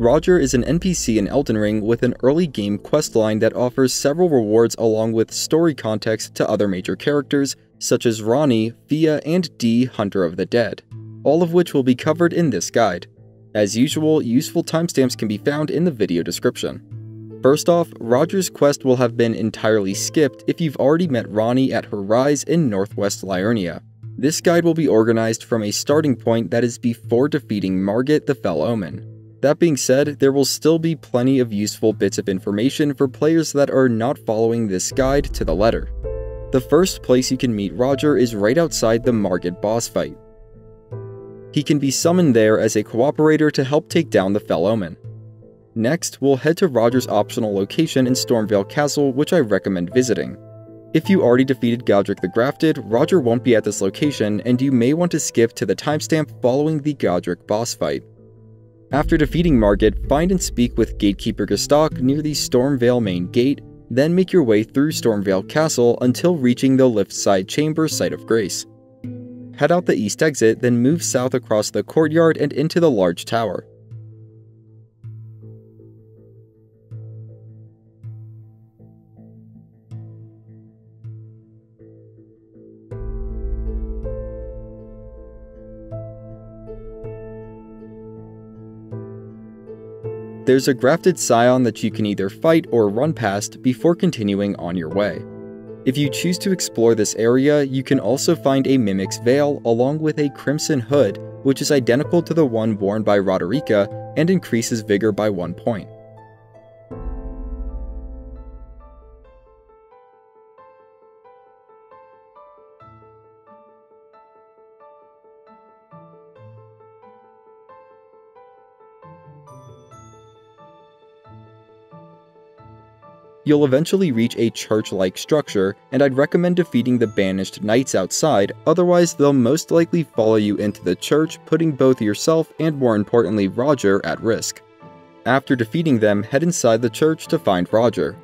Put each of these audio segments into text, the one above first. Rogier is an NPC in Elden Ring with an early game questline that offers several rewards along with story context to other major characters, such as Ranni, Fia, and D, Hunter of the Dead, all of which will be covered in this guide. As usual, useful timestamps can be found in the video description. First off, Rogier's quest will have been entirely skipped if you've already met Ranni at her rise in northwest Liurnia. This guide will be organized from a starting point that is before defeating Margit the Fell Omen. That being said, there will still be plenty of useful bits of information for players that are not following this guide to the letter. The first place you can meet Rogier is right outside the Margit boss fight. He can be summoned there as a cooperator to help take down the Fell Omen. Next, we'll head to Rogier's optional location in Stormveil Castle, which I recommend visiting. If you already defeated Godric the Grafted, Rogier won't be at this location, and you may want to skip to the timestamp following the Godric boss fight. After defeating Margit, find and speak with Gatekeeper Gostoc near the Stormveil main gate, then make your way through Stormveil Castle until reaching the left side chamber Site of Grace. Head out the east exit, then move south across the courtyard and into the large tower. There's a grafted scion that you can either fight or run past before continuing on your way. If you choose to explore this area, you can also find a Mimic's Veil along with a Crimson Hood, which is identical to the one worn by Roderica and increases vigor by 1 point. You'll eventually reach a church-like structure, and I'd recommend defeating the banished knights outside, otherwise they'll most likely follow you into the church, putting both yourself and, more importantly, Rogier at risk. After defeating them, head inside the church to find Rogier.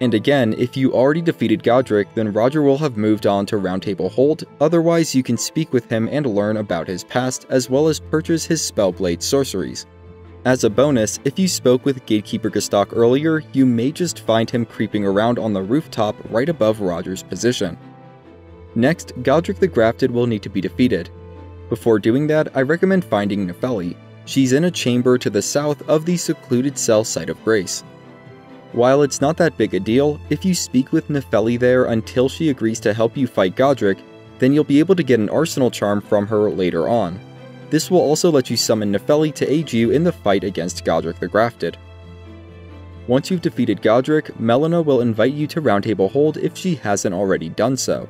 And again, if you already defeated Godric, then Rogier will have moved on to Roundtable Hold, otherwise you can speak with him and learn about his past, as well as purchase his Spellblade Sorceries. As a bonus, if you spoke with Gatekeeper Gostoc earlier, you may just find him creeping around on the rooftop right above Rogier's position. Next, Godric the Grafted will need to be defeated. Before doing that, I recommend finding Nepheli. She's in a chamber to the south of the Secluded Cell Site of Grace. While it's not that big a deal, if you speak with Nepheli there until she agrees to help you fight Godric, then you'll be able to get an Arsenal charm from her later on. This will also let you summon Nepheli to aid you in the fight against Godric the Grafted. Once you've defeated Godric, Melina will invite you to Roundtable Hold if she hasn't already done so.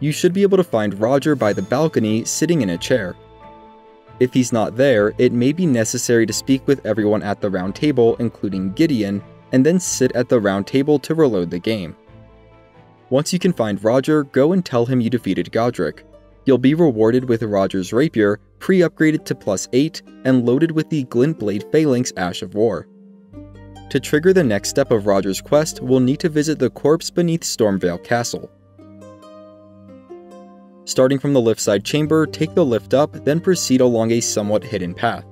You should be able to find Rogier by the balcony, sitting in a chair. If he's not there, it may be necessary to speak with everyone at the round table, including Gideon, and then sit at the round table to reload the game. Once you can find Rogier, go and tell him you defeated Godric. You'll be rewarded with Rogier's Rapier, pre-upgraded to +8, and loaded with the Glintblade Phalanx Ash of War. To trigger the next step of Rogier's quest, we'll need to visit the corpse beneath Stormveil Castle. Starting from the left side chamber, take the lift up, then proceed along a somewhat hidden path.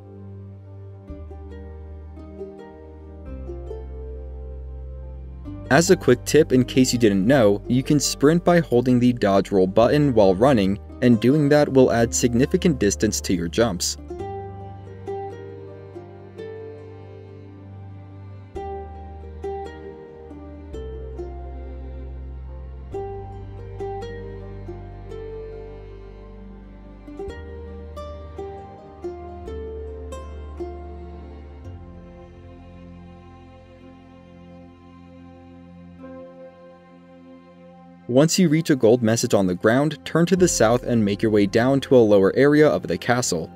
As a quick tip in case you didn't know, you can sprint by holding the dodge roll button while running, and doing that will add significant distance to your jumps. Once you reach a gold message on the ground, turn to the south and make your way down to a lower area of the castle.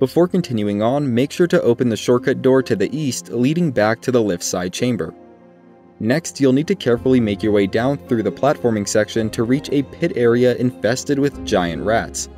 Before continuing on, make sure to open the shortcut door to the east, leading back to the left side chamber. Next, you'll need to carefully make your way down through the platforming section to reach a pit area infested with giant rats.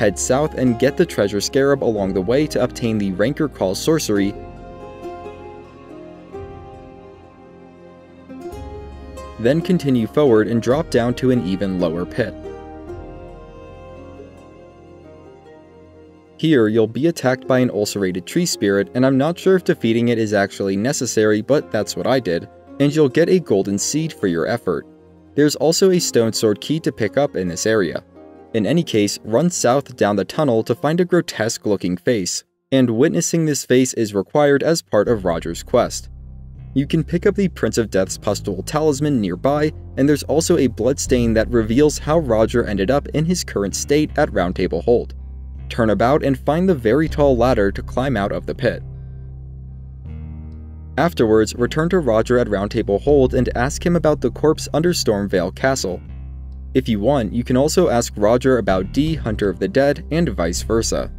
Head south and get the treasure scarab along the way to obtain the Rancorcall sorcery. Then continue forward and drop down to an even lower pit. Here you'll be attacked by an ulcerated tree spirit, and I'm not sure if defeating it is actually necessary, but that's what I did, and you'll get a golden seed for your effort. There's also a stone sword key to pick up in this area. In any case, run south down the tunnel to find a grotesque looking face, and witnessing this face is required as part of Roger's quest. You can pick up the Prince of Death's Pustule talisman nearby, and there's also a bloodstain that reveals how Rogier ended up in his current state at Roundtable Hold. Turn about and find the very tall ladder to climb out of the pit. Afterwards, return to Rogier at Roundtable Hold and ask him about the corpse under Stormveil Castle. If you want, you can also ask Rogier about D, Hunter of the Dead, and vice versa.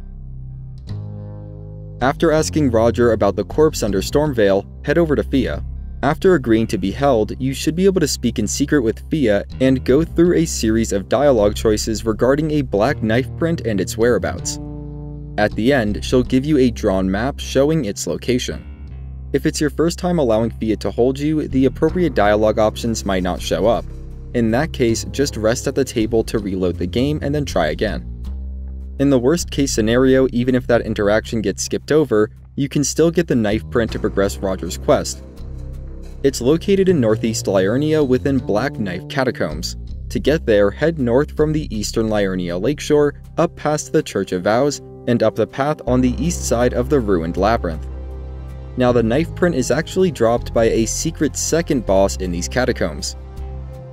After asking Rogier about the corpse under Stormveil, head over to Fia. After agreeing to be held, you should be able to speak in secret with Fia and go through a series of dialogue choices regarding a black knife print and its whereabouts. At the end, she'll give you a drawn map showing its location. If it's your first time allowing Fia to hold you, the appropriate dialogue options might not show up. In that case, just rest at the table to reload the game and then try again. In the worst case scenario, even if that interaction gets skipped over, you can still get the knife print to progress Roger's quest. It's located in northeast Liurnia within Black Knife Catacombs. To get there, head north from the eastern Liurnia lakeshore, up past the Church of Vows, and up the path on the east side of the ruined labyrinth. Now the knife print is actually dropped by a secret second boss in these catacombs.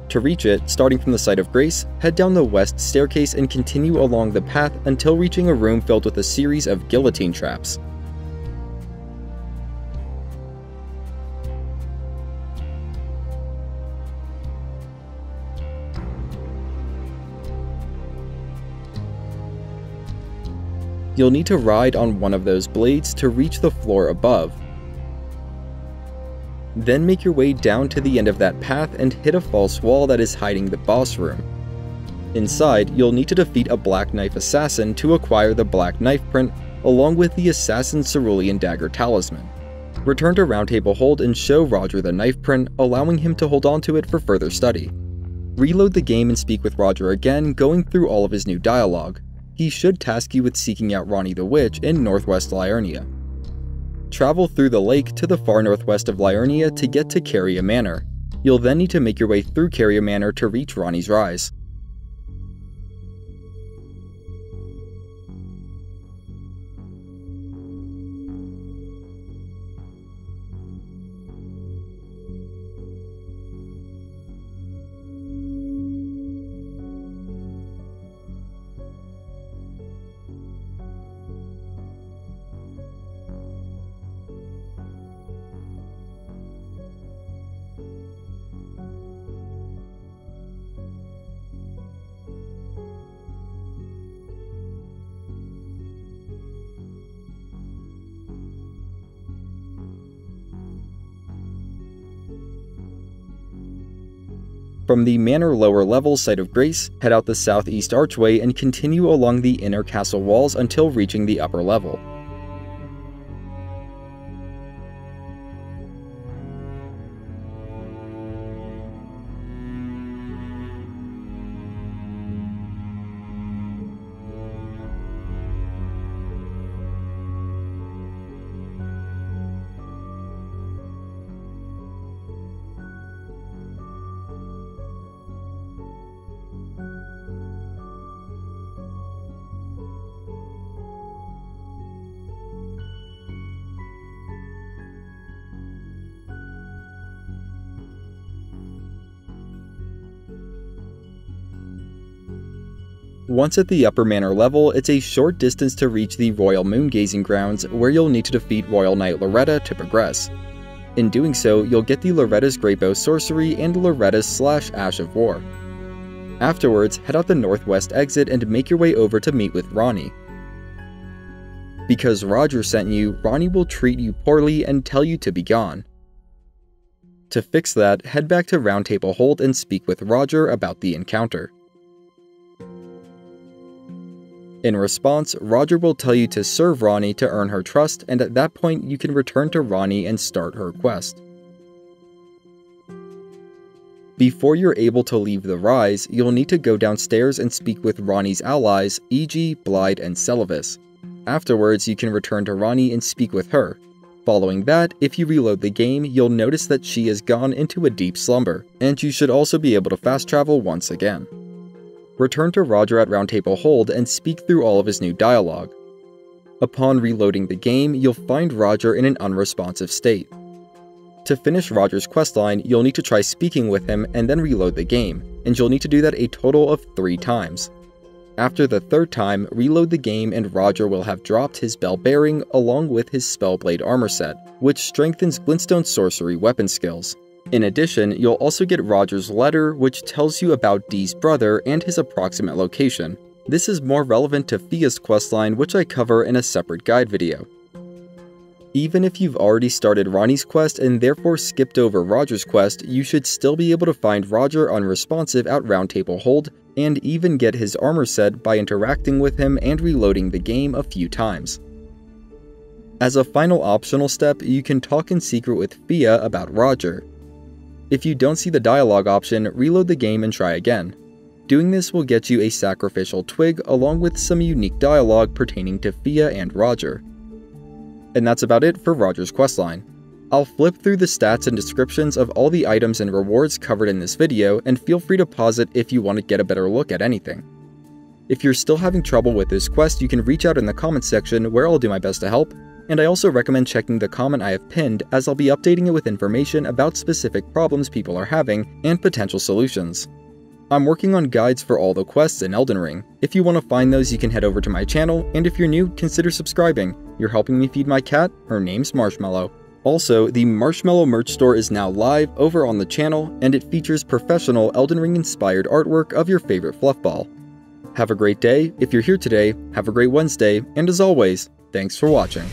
To reach it, starting from the Site of Grace, head down the west staircase and continue along the path until reaching a room filled with a series of guillotine traps. You'll need to ride on one of those blades to reach the floor above. Then make your way down to the end of that path and hit a false wall that is hiding the boss room. Inside, you'll need to defeat a Black Knife Assassin to acquire the Black Knife print, along with the Assassin's Cerulean Dagger talisman. Return to Roundtable Hold and show Rogier the knife print, allowing him to hold onto it for further study. Reload the game and speak with Rogier again, going through all of his new dialogue. He should task you with seeking out Ranni the Witch in northwest Liurnia. Travel through the lake to the far northwest of Liurnia to get to Caria Manor. You'll then need to make your way through Caria Manor to reach Ranni's Rise. From the manor lower level Site of Grace, head out the southeast archway and continue along the inner castle walls until reaching the upper level. Once at the upper manor level, it's a short distance to reach the Royal Moongazing Grounds, where you'll need to defeat Royal Knight Loretta to progress. In doing so, you'll get the Loretta's Greatbow sorcery and Loretta's/Ash of War. Afterwards, head out the northwest exit and make your way over to meet with Ranni. Because Rogier sent you, Ranni will treat you poorly and tell you to be gone. To fix that, head back to Roundtable Hold and speak with Rogier about the encounter. In response, Rogier will tell you to serve Ranni to earn her trust, and at that point you can return to Ranni and start her quest. Before you're able to leave the Rise, you'll need to go downstairs and speak with Ranni's allies, e.g. Blyde and Celavis. Afterwards, you can return to Ranni and speak with her. Following that, if you reload the game, you'll notice that she has gone into a deep slumber, and you should also be able to fast travel once again. Return to Rogier at Roundtable Hold and speak through all of his new dialogue. Upon reloading the game, you'll find Rogier in an unresponsive state. To finish Rogier's questline, you'll need to try speaking with him and then reload the game, and you'll need to do that a total of 3 times. After the 3rd time, reload the game and Rogier will have dropped his bell bearing along with his Spellblade armor set, which strengthens Glintstone sorcery weapon skills. In addition, you'll also get Rogier's letter, which tells you about D's brother and his approximate location. This is more relevant to Fia's questline, which I cover in a separate guide video. Even if you've already started Ranni's quest and therefore skipped over Rogier's quest, you should still be able to find Rogier unresponsive at Roundtable Hold and even get his armor set by interacting with him and reloading the game a few times. As a final optional step, you can talk in secret with Fia about Rogier. If you don't see the dialogue option, reload the game and try again. Doing this will get you a sacrificial twig along with some unique dialogue pertaining to Fia and Rogier. And that's about it for Rogier's questline. I'll flip through the stats and descriptions of all the items and rewards covered in this video, and feel free to pause it if you want to get a better look at anything. If you're still having trouble with this quest, you can reach out in the comments section where I'll do my best to help, and I also recommend checking the comment I have pinned as I'll be updating it with information about specific problems people are having and potential solutions. I'm working on guides for all the quests in Elden Ring. If you want to find those, you can head over to my channel, and if you're new, consider subscribing. You're helping me feed my cat. Her name's Marshmallow. Also, the Marshmallow merch store is now live over on the channel, and it features professional Elden Ring inspired artwork of your favorite fluffball. Have a great day if you're here today, have a great Wednesday, and as always, thanks for watching.